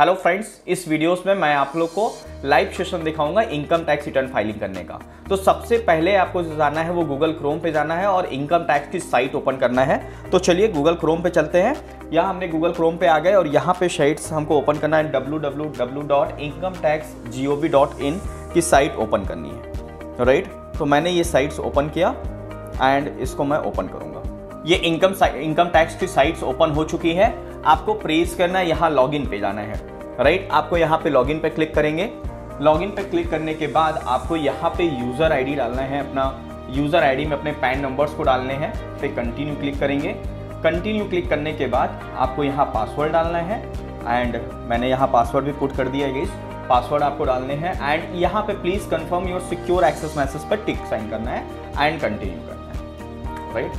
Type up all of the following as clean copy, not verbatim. Hello friends, इस videos में मैं आप लोग को लाइव सेशन दिखाऊंगा इनकम टैक्स रिटर्न फाइलिंग करने का। तो सबसे पहले आपको जो जाना है वो गूगल क्रोम पे जाना है और इनकम टैक्स की साइट ओपन करना है। तो चलिए गूगल क्रोम पे चलते हैं। यहाँ हमने गूगल क्रोम पे आ गए और यहाँ पे साइट्स हमको ओपन करना है। www.incometaxgov.in की साइट ओपन करनी है, राइट। तो मैंने ये साइट्स ओपन किया एंड इसको मैं ओपन करूँगा। ये इनकम टैक्स की साइट्स ओपन हो चुकी है। आपको प्रेस करना है, यहाँ लॉगिन पे जाना है, राइट। आपको यहाँ पे लॉगिन पे क्लिक करेंगे। लॉगिन पे क्लिक करने के बाद आपको यहाँ पे यूज़र आईडी डालना है। अपना यूज़र आईडी में अपने पैन नंबर्स को डालने हैं, फिर कंटिन्यू क्लिक करेंगे। कंटिन्यू क्लिक करने के बाद आपको यहाँ पासवर्ड डालना है एंड मैंने यहाँ पासवर्ड भी पुट कर दिया है। गाइस, पासवर्ड आपको डालने हैं एंड यहाँ पे please confirm your secure access message पर टिक साइन करना है एंड कंटिन्यू करना है, राइट।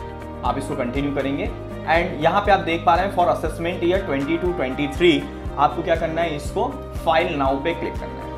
आप इसको कंटिन्यू करेंगे एंड यहाँ पे आप देख पा रहे हैं फॉर असेसमेंट ईयर 22-23 आपको क्या करना है, इसको फाइल नाउ पे क्लिक करना है।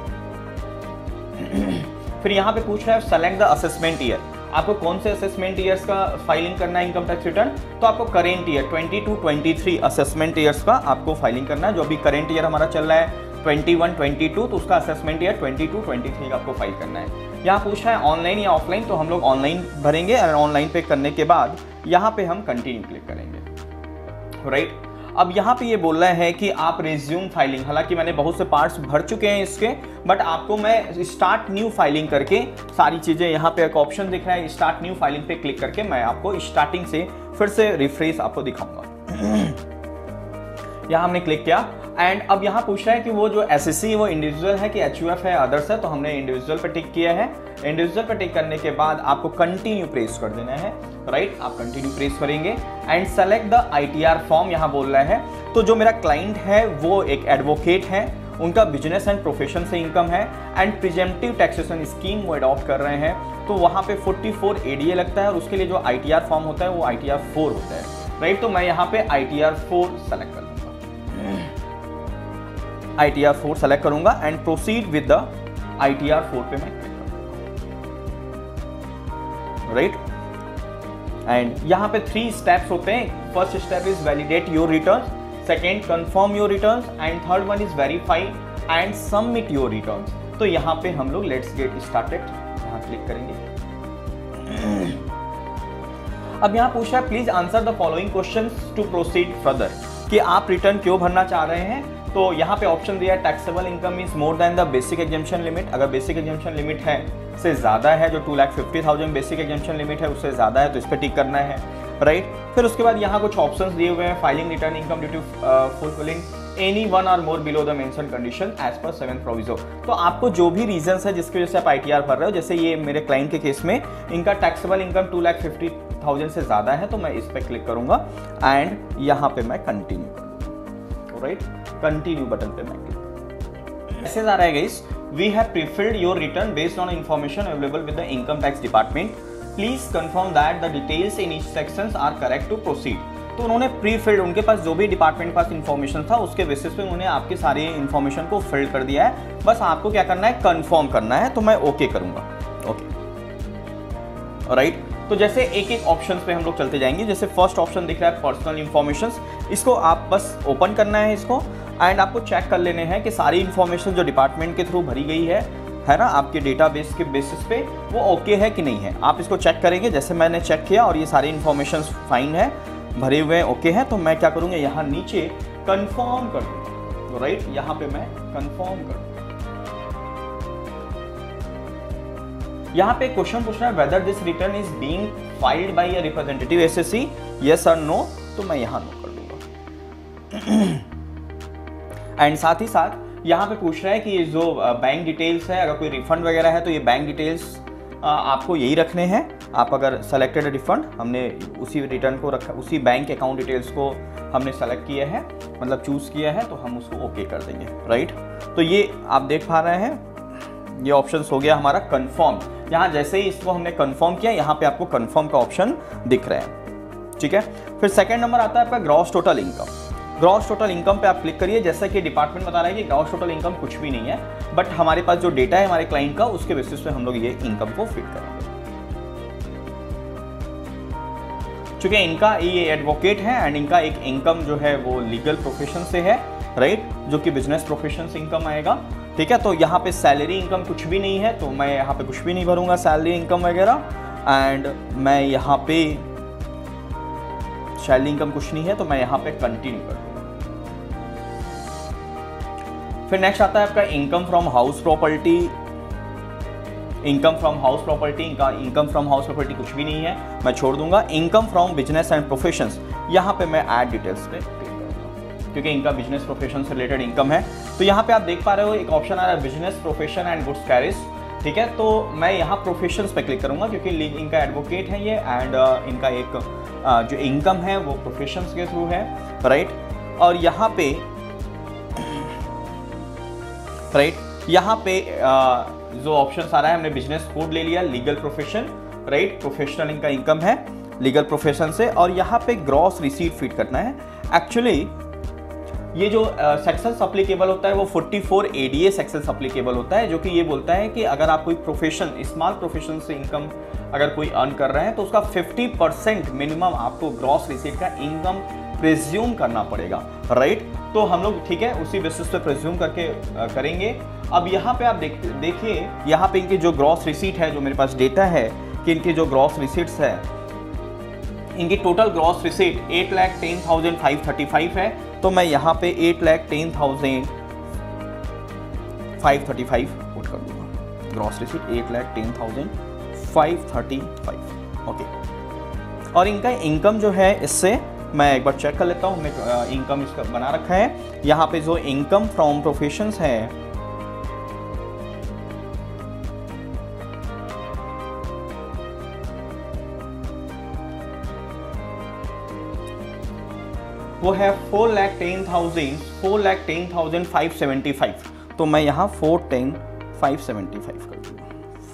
फिर यहाँ पे पूछ रहा है सेलेक्ट द असेसमेंट ईयर, आपको कौन से असेसमेंट ईयर्स का फाइलिंग करना है इनकम टैक्स रिटर्न। तो आपको करेंट ईयर 22-23 असेसमेंट ईयर्स का आपको फाइलिंग करना है। जो अभी करेंट ईयर हमारा चल रहा है 21-22, तो उसका असेसमेंट ईयर 22-23 का आपको फाइल करना है। यहाँ पूछ रहा है ऑनलाइन या ऑफलाइन, तो हम लोग ऑनलाइन भरेंगे और ऑनलाइन पे करने के बाद यहाँ पे हम कंटिन्यू क्लिक करेंगे, राइट। अब यहाँ पे ये बोल रहा है कि आप रिज्यूम फाइलिंग, हालांकि मैंने बहुत से पार्ट्स भर चुके हैं इसके, बट आपको मैं स्टार्ट न्यू फाइलिंग करके सारी चीज़ें, यहाँ पे एक ऑप्शन दिख रहा है स्टार्ट न्यू फाइलिंग पे क्लिक करके मैं आपको स्टार्टिंग से फिर से रिफ्रेश आपको दिखाऊंगा। यहाँ हमने क्लिक किया एंड अब यहाँ पूछ रहा है कि वो जो SSC वो इंडिविजुअल है कि HUF है अदर्स है, तो हमने इंडिविजुअल पर टिक किया है। इंडिविजुअल पर टिक करने के बाद आपको कंटिन्यू प्रेस कर देना है, राइट। आप कंटिन्यू प्रेस करेंगे and select the ITR form यहाँ बोल रहा है। तो जो मेरा क्लाइंट है वो एक एडवोकेट है, उनका बिजनेस एंड प्रोफेशन से इनकम है एंड प्रिजेम्पटिव टैक्सेशन स्कीम वो अडॉप्ट कर रहे हैं। तो वहाँ पे 44 ADA लगता है और उसके लिए जो ITR फॉर्म होता है वो ITR 4 होता है, राइट। तो मैं यहाँ पे ITR 4 सेलेक्ट कर दूँगा, ITR 4 सेलेक्ट करूंगा and proceed with the ITR 4 पे मैं क्लिक करूंगा, राइट। एंड यहाँ पे 3 स्टेप्स होते हैं। First step is validate your returns, second confirm your returns and third one is verify and submit your returns. तो यहाँ पे हम लोग लेट्स गेट स्टार्टेड यहाँ क्लिक करेंगे। अब यहाँ पूछा है please answer the following questions to proceed further, कि आप रिटर्न क्यों भरना चाह रहे हैं। तो यहाँ पे ऑप्शन दिया है taxable income is more than the basic exemption limit, अगर बेसिक एग्जम्पशन लिमिट है से ज़्यादा है, जो 2,50,000 बेसिक एग्जम्पशन लिमिट है उससे ज़्यादा है, तो इस पर टिक करना है, राइट। फिर उसके बाद यहाँ कुछ ऑप्शंस दिए हुए हैं, filing return income due to fulfilling any one or more below the mention condition as per 7th proviso. तो आपको जो भी रीजन्स है जिसकी वजह से आप ITR भर रहे हो, जैसे ये मेरे क्लाइंट के केस में इनका टैक्सेबल इनकम 2,50,000 से ज़्यादा है, तो मैं इस पर क्लिक करूँगा एंड यहाँ पर मैं कंटिन्यू करूँगा, राइट। कंटिन्यू बटन पे मैं क्लिक। मैसेज आ रहा है guys, we have preferred your return based on information available with the income tax department, please confirm that the details in each sections are correct to proceed. तो उन्होंने prefilled, उनके पास जो भी डिपार्टमेंट पास information था उसके बेसिस पे उन्होंने आपकी सारी इन्फॉर्मेशन को फिल्ड कर दिया है। बस आपको क्या करना है, कंफर्म करना है। तो मैं ओके करूंगा, ओके, राइट। तो जैसे एक एक ऑप्शन पे हम लोग चलते जाएंगे। जैसे फर्स्ट ऑप्शन दिख रहा है पर्सनल इन्फॉर्मेशन, इसको आप बस ओपन करना है इसको एंड आपको चेक कर लेने हैं कि सारी इन्फॉर्मेशन जो डिपार्टमेंट के थ्रू भरी गई है ना, आपके डेटाबेस के बेसिस पे वो ओके है कि नहीं है। आप इसको चेक करेंगे, जैसे मैंने चेक किया और ये सारी इन्फॉर्मेशन फाइन है, भरे हुए हैं, ओके हैं। तो मैं क्या करूँगा, यहाँ नीचे कन्फर्म कर दूँगा, राइट। यहाँ पे मैं कन्फर्म कर दूँगा। यहाँ पे क्वेश्चन पूछ रहा है whether this return is being filed by a representative SSC, yes or no. तो मैं यहाँ नो कर दूँगा एंड साथ ही साथ यहाँ पे पूछ रहा है कि ये जो बैंक डिटेल्स है, अगर कोई रिफंड वगैरह है तो ये बैंक डिटेल्स आपको यही रखने हैं। आप अगर सेलेक्टेड रिफंड, हमने उसी रिटर्न को रखा, उसी बैंक अकाउंट डिटेल्स को हमने सेलेक्ट किया है, मतलब चूज़ किया है, तो हम उसको ओके कर देंगे, राइट। तो ये आप देख पा रहे हैं, ये ऑप्शन हो गया हमारा कन्फर्म। यहाँ जैसे ही इसको हमने कन्फर्म किया, यहाँ पर आपको कन्फर्म का ऑप्शन दिख रहा है, ठीक है। फिर सेकेंड नंबर आता है आपका gross total income. Gross total income पे आप क्लिक करिए। जैसा कि डिपार्टमेंट बता रहा है कि ग्रॉस टोटल इनकम कुछ भी नहीं है, बट हमारे पास जो डेटा है हमारे क्लाइंट का, उसके बेसिस पे हम लोग ये इनकम को फिट करेंगे, क्योंकि इनका ये एडवोकेट है एंड इनका एक इनकम जो है वो लीगल प्रोफेशन से है राइट, जो कि बिजनेस प्रोफेशन से इनकम आएगा। ठीक है, तो यहाँ पे सैलरी इनकम कुछ भी नहीं है, तो मैं यहाँ पे कुछ भी नहीं भरूंगा सैलरी इनकम वगैरह। एंड मैं यहाँ पे सैलरी इनकम कुछ नहीं है, तो मैं यहाँ पे कंटिन्यू करूँगा। फिर नेक्स्ट आता है आपका income from house property. Income from house property, इनका इनकम फ्रॉम हाउस प्रॉपर्टी कुछ भी नहीं है, मैं छोड़ दूंगा। Income from business and professions, यहाँ पे मैं ऐड डिटेल्स पे क्योंकि इनका बिजनेस प्रोफेशन से रिलेटेड इनकम है। तो यहाँ पे आप देख पा रहे हो एक ऑप्शन आ रहा है business profession and goods carriage. ठीक है, तो मैं यहाँ प्रोफेशन पे क्लिक करूँगा क्योंकि इनका एडवोकेट है ये, एंड इनका एक जो इनकम है वो प्रोफेशंस के थ्रू है, राइट। और यहाँ पे राइट, यहाँ पे जो ऑप्शन आ रहा है, हमने बिजनेस कोड ले लिया, लीगल प्रोफेशन, राइट, प्रोफेशनल इनका इनकम है लीगल प्रोफेशन से। और यहाँ पे ग्रॉस रिसीट फीड करना है। एक्चुअली ये जो सेक्शन अप्लीकेबल होता है वो 44 ADA सेक्शन अप्लीकेबल होता है, जो कि ये बोलता है कि अगर आप कोई प्रोफेशन, स्मॉल प्रोफेशन से इनकम अगर कोई अर्न कर रहे हैं तो उसका 50% मिनिमम आपको ग्रॉस रिसीट का इनकम प्रेज्यूम करना पड़ेगा, राइट। तो हम लोग ठीक है उसी बेसिस पे प्रेज्यूम करके करेंगे। अब यहाँ पे आप देखिए यहाँ पे इनकी जो ग्रॉस रिसीट है, जो मेरे पास डेटा है कि इनकी जो ग्रॉस रिसीट्स है, इनकी टोटल ग्रॉस रिसीट 8,10,535 है, तो मैं यहाँ पे 8,10,535 पुट कर दूंगा। Gross receipt 8,10,535, okay. और इनका इनकम जो है, इससे मैं एक बार चेक कर लेता हूँ, हमने इनकम इसका बना रखा है। यहाँ पे जो इनकम फ्रॉम प्रोफेशंस है, वो है 4,10,575, तो मैं यहाँ 4,10,575 कर दूँगा।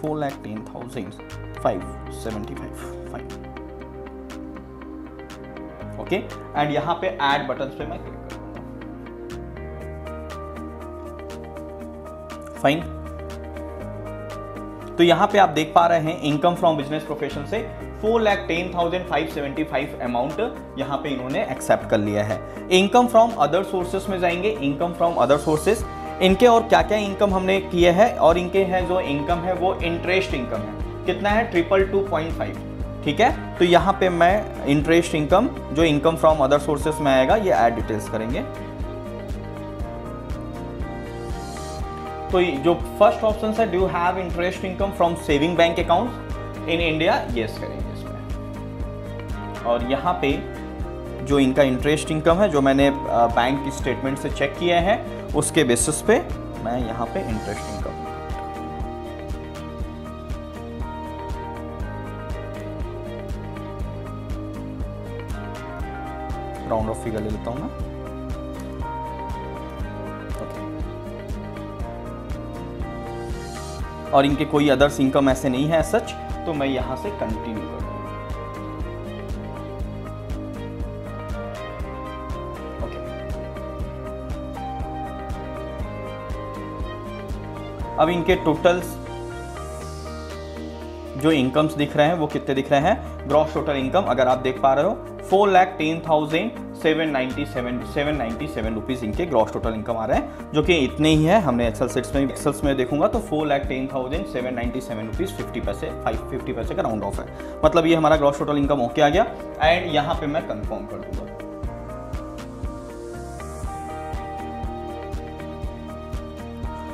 4,10,575, ओके। एंड यहाँ पे ऐड बटन पे मैं क्लिक करूँगा, फाइन। तो यहाँ पे आप देख पा रहे हैं इनकम फ्रॉम बिजनेस प्रोफेशन से 4,10,575 अमाउंट यहाँ पे इन्होंने एक्सेप्ट कर लिया है। इनकम फ्रॉम अदर सोर्सेज में जाएंगे। इनकम फ्रॉम अदर सोर्सेज, इनके और क्या क्या इनकम हमने किए हैं, और इनके हैं जो इनकम है वो इंटरेस्ट इनकम है, कितना है 222.5, ठीक है। तो यहाँ पे मैं इंटरेस्ट इनकम, जो इनकम फ्रॉम अदर सोर्सेज में आएगा, ये ऐड डिटेल्स करेंगे। तो जो फर्स्ट ऑप्शन है, do have interest income from saving bank account in India, yes करेंगे इसमें। और यहाँ पे जो इनका इंटरेस्ट इनकम है, जो मैंने बैंक की स्टेटमेंट से चेक किया है, उसके बेसिस पे मैं यहाँ पे interest income, round off figure ले लेता हूँ ना, और इनके कोई अदर्स इनकम ऐसे नहीं है सच, तो मैं यहां से कंटिन्यू कर दूंगा, ओके। अब इनके टोटल्स जो इनकम्स दिख रहे हैं वो कितने दिख रहे हैं, ग्रॉस टोटल इनकम अगर आप देख पा रहे हो 4,10,797 रुपीज़ इनके ग्रॉस टोटल इनकम आ रहे हैं, जो कि इतने ही है। हमने एक्सेल्स में देखूंगा तो 4,10,797 रुपीज़ 50 पैसे का राउंड ऑफ है, मतलब ये हमारा ग्रॉस टोटल इनकम ओके आ गया। एंड यहाँ पे मैं कंफर्म कर दूंगा।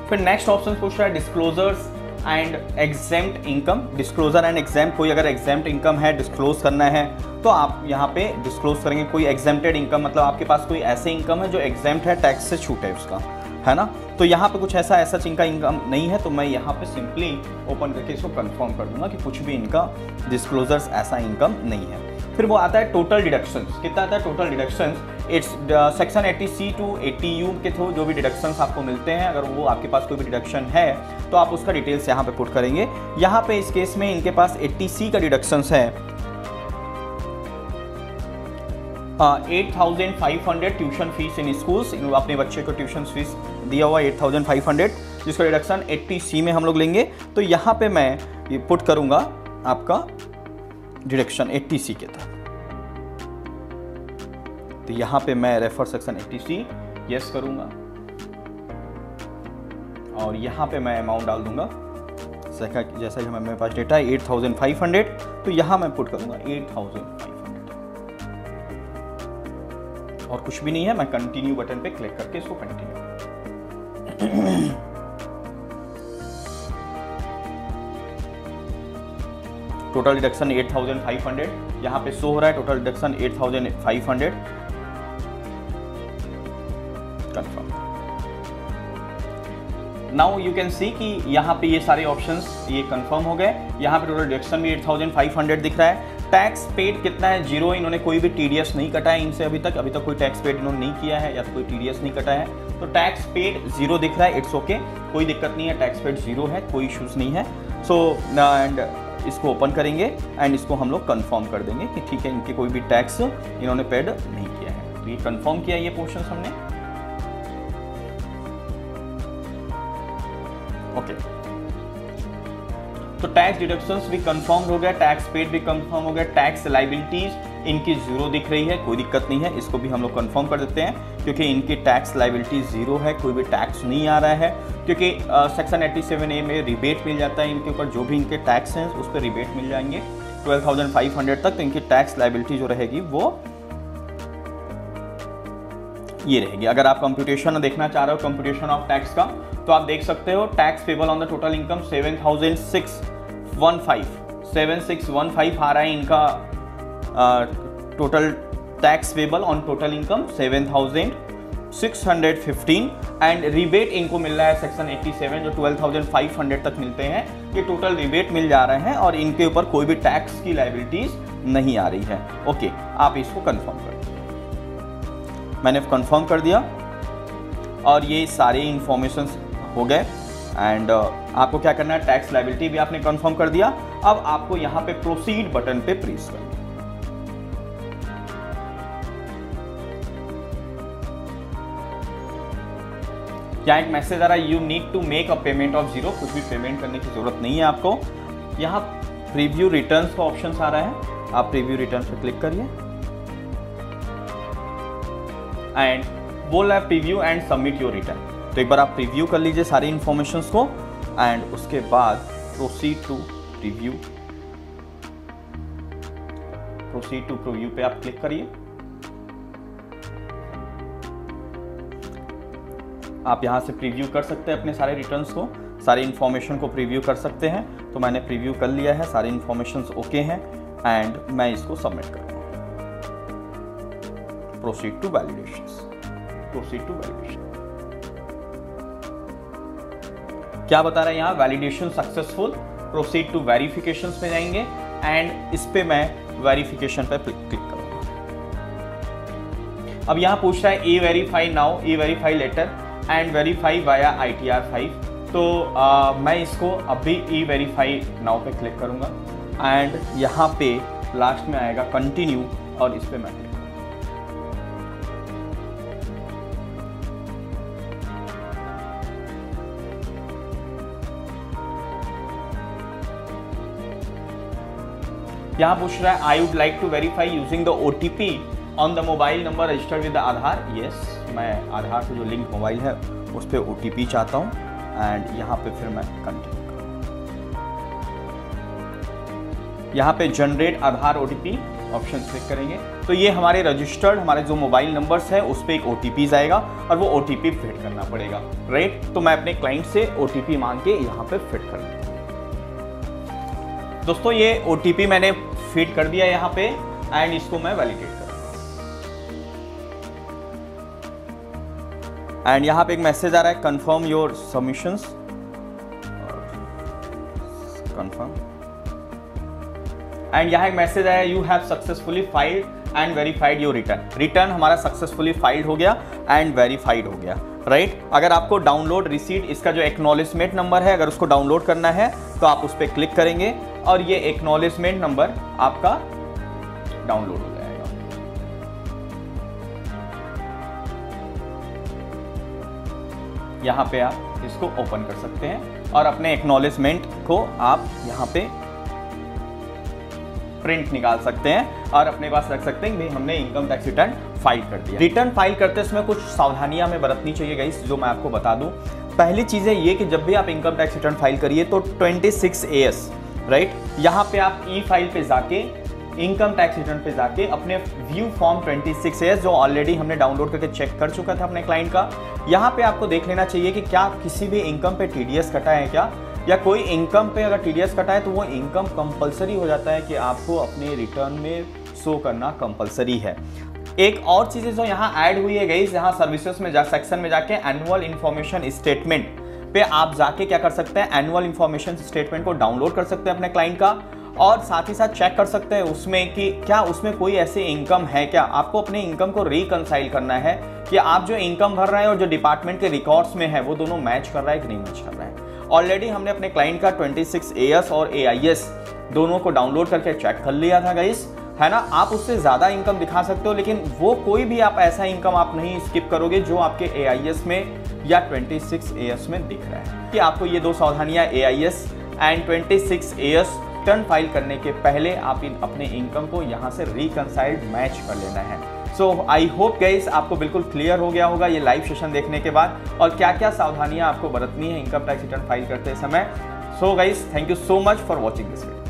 फिर नेक्स्ट ऑप्शन पूछ रहा है disclosures and exempt income. Disclosure and exempt, कोई अगर एग्जेम्प्ट इनकम है डिस्क्लोज करना है तो आप यहाँ पे डिस्क्लोज करेंगे। कोई एग्जेम्प्टेड इनकम मतलब आपके पास कोई ऐसे इनकम है जो एग्जेम्प्ट है, टैक्स से छूट है उसका, है ना। तो यहाँ पे कुछ ऐसा ऐसा इनका इनकम नहीं है, तो मैं यहाँ पे सिंपली ओपन करके इसको कंफर्म कर दूंगा कि कुछ भी इनका डिस्क्लोजर्स ऐसा इनकम नहीं है। फिर वो आता है टोटल डिडक्शंस, कितना आता है total deductions. It's section 80C to 80U के थ्रू जो भी डिडक्शंस आपको मिलते हैं, अगर वो आपके पास कोई भी डिडक्शन है तो आप उसका डिटेल्स यहाँ पे पुट करेंगे। यहाँ पे इस केस में इनके पास 80C का डिडक्शंस है, 8,500 ट्यूशन फीस इन स्कूल्स, अपने बच्चे को ट्यूशन फीस दिया हुआ 8,500, जिसका डिडक्शन 80C में हम लोग लेंगे। तो यहाँ पे मैं ये पुट करूँगा आपका डिडक्शन 80C के था, तो यहाँ पे मैं रेफर सेक्शन 80C यस करूँगा और यहाँ पे मैं अमाउंट डाल दूँगा। जैसा कि मेरे पास डेटा है 8500, तो यहाँ मैं पुट करूँगा 8500 और कुछ भी नहीं है। मैं कंटिन्यू बटन पे क्लिक करके इसको कंटिन्यू टोटल डिडक्शन 8500 यहाँ पे शो हो रहा है। Total deduction 8500 confirm. Now you can see कि यहाँ पे ये सारे ऑप्शंस ये कंफर्म हो गए। यहाँ पे टोटल डिडक्शन भी 8500 दिख रहा है। टैक्स पेड कितना है? जीरो। इन्होंने कोई भी टीडीएस नहीं कटा है इनसे अभी तक कोई टैक्स पेड इन्होंने नहीं किया है या कोई टीडीएस नहीं कटा है। तो टैक्स पेड जीरो दिख रहा है। इट्स ओके, कोई दिक्कत नहीं है। टैक्स पेड जीरो है, कोई इशूज़ नहीं है। सो एंड इसको ओपन करेंगे एंड इसको हम लोग कंफर्म कर देंगे कि ठीक है, इनके कोई भी टैक्स इन्होंने पेड नहीं किया है। तो ये कंफर्म किया ये पोर्शन हमने। ओके, तो टैक्स डिडक्शंस भी कंफर्म हो गया, टैक्स पेड भी कंफर्म हो गया, टैक्स लायबिलिटीज इनकी जीरो दिख रही है, कोई दिक्कत नहीं है। इसको भी हम लोग कंफर्म कर देते हैं क्योंकि इनकी टैक्स लायबिलिटी जीरो है, कोई भी टैक्स नहीं आ रहा है। क्योंकि सेक्शन 87A में रिबेट मिल जाता है इनके ऊपर, जो भी इनके टैक्स हैं उस पर रिबेट मिल जाएंगे 12,500 तक। तो इनकी टैक्स लायबिलिटी जो रहेगी वो ये रहेगी। अगर आप कंप्यूटेशन देखना चाह रहे हो कंप्यूटेशन ऑफ टैक्स का, तो आप देख सकते हो tax payable on the total income 7615 आ रहा है इनका total tax payable on total income 7615 and rebate इनको मिल रहा है सेक्शन 87 जो 12,500 तक मिलते हैं, ये टोटल रिबेट मिल जा रहे हैं और इनके ऊपर कोई भी टैक्स की लायबिलिटीज नहीं आ रही है। ओके, आप इसको कंफर्म कर दीजिए। मैंने कंफर्म कर दिया और ये सारे इंफॉर्मेशंस हो गए। एंड आपको क्या करना है, टैक्स लायबिलिटी भी आपने कंफर्म कर दिया। अब आपको यहाँ पे प्रोसीड बटन पे प्रेस करना है। यहाँ एक मैसेज आ रहा है, you need to make a payment of zero. कुछ भी पेमेंट करने की जरूरत नहीं है आपको। यहाँ प्रीव्यू रिटर्न्स का ऑप्शन आ रहा है, आप प्रीव्यू रिटर्न्स पे क्लिक करिए एंड बोल रहा है preview and submit your return. तो एक बार आप प्रीव्यू कर लीजिए सारी इंफॉर्मेशंस को एंड उसके बाद प्रोसीड टू प्रीव्यू पे आप क्लिक करिए। आप यहां से प्रीव्यू कर सकते हैं अपने सारे रिटर्न्स को, सारी इंफॉर्मेशन को प्रीव्यू कर सकते हैं। तो मैंने प्रीव्यू कर लिया है, सारी इंफॉर्मेशंस ओके हैं एंड मैं इसको सबमिट कर दूँगा। प्रोसीड टू वैलिडेशन क्या बता रहा है यहाँ, validation successful. Proceed to verifications में जाएंगे एंड इस पे मैं वेरिफिकेशन पे क्लिक करूँगा। अब यहाँ पूछ रहा है ई verify now, E verify later and verify via ITR 5। तो मैं इसको अभी ई वेरीफाई नाउ पे क्लिक करूँगा एंड यहाँ पे लास्ट में आएगा कंटिन्यू और इस पर मैं क्लिक यहाँ पूछ रहा है I would like to verify using the OTP on the mobile number registered with the Aadhaar. Yes, मैं आधार से जो लिंक मोबाइल है उस पर OTP चाहता हूँ एंड यहाँ पे फिर मैं कंटिन्यू करूँगा। यहाँ पे generate Aadhaar OTP option click करेंगे तो ये हमारे रजिस्टर्ड हमारे जो मोबाइल नंबर्स है उस पर एक OTP जाएगा और वो OTP फिट करना पड़ेगा, राइट। तो मैं अपने क्लाइंट से OTP मांग के यहाँ पर फिट कर लूँगा। दोस्तों ये OTP मैंने फीड कर दिया यहाँ पे एंड इसको मैं वैलिडेट करूँगा। एंड यहाँ पे एक मैसेज आ रहा है confirm your submissions, confirm. And यहाँ एक मैसेज आया you have successfully filed and verified your return. Return हमारा सक्सेसफुली फाइल्ड हो गया एंड वेरीफाइड हो गया, राइट। अगर आपको डाउनलोड रिसीट इसका जो एक्नॉलेजमेंट नंबर है अगर उसको डाउनलोड करना है तो आप उस पर क्लिक करेंगे और ये एक्नॉलेजमेंट नंबर आपका डाउनलोड हो जाएगा। यहाँ पे आप इसको ओपन कर सकते हैं और अपने एक्नॉलेजमेंट को आप यहाँ पे प्रिंट निकाल सकते हैं और अपने पास रख सकते हैं। हमने इनकम टैक्स रिटर्न फाइल कर दिया। रिटर्न फाइल करते समय कुछ सावधानियां हमें बरतनी चाहिए गाइस, जो मैं आपको बता दूं। पहली चीज़ है ये कि जब भी आप इनकम टैक्स रिटर्न फाइल करिए तो 26AS राइट, यहाँ पे आप ई फाइल पे जाके इनकम टैक्स रिटर्न पे जाके अपने व्यू फॉर्म 26AS जो ऑलरेडी हमने डाउनलोड करके चेक कर चुका था अपने क्लाइंट का, यहाँ पे आपको देख लेना चाहिए कि क्या किसी भी इनकम पे TDS कटा है क्या, या कोई इनकम पे अगर TDS कटा है तो वो इनकम कंपलसरी हो जाता है कि आपको अपने रिटर्न में शो करना कंपलसरी है। एक और चीज़ जो यहाँ ऐड हुई है गाइस, यहाँ सर्विसेज में जा सेक्शन में जाके एनुअल इन्फॉर्मेशन स्टेटमेंट पे आप जाके क्या कर सकते हैं, एनुअल इन्फॉर्मेशन स्टेटमेंट को डाउनलोड कर सकते हैं अपने क्लाइंट का, और साथ ही साथ चेक कर सकते हैं उसमें कि क्या उसमें कोई ऐसे इनकम है क्या। आपको अपने इनकम को रिकंसाइल करना है कि आप जो इनकम भर रहे हैं और जो डिपार्टमेंट के रिकॉर्ड्स में है वो दोनों मैच कर रहा है कि नहीं मैच कर रहा है। ऑलरेडी हमने अपने क्लाइंट का 26AS और AIS दोनों को डाउनलोड करके चेक कर लिया था गाइस, है ना। आप उससे ज़्यादा इनकम दिखा सकते हो, लेकिन वो कोई भी आप ऐसा इनकम आप नहीं स्किप करोगे जो आपके AIS में या 26AS में दिख रहा है। कि आपको ये दो सावधानियाँ AIS and 26AS return file करने के पहले आप अपने इनकम को यहाँ से रिकंसाइल्ड मैच कर लेना है। सो आई होप गाइस आपको बिल्कुल क्लियर हो गया होगा ये लाइव सेशन देखने के बाद, और क्या क्या सावधानियाँ आपको बरतनी है इनकम टैक्स रिटर्न फाइल करते समय। So guys thank you so much for watching this video.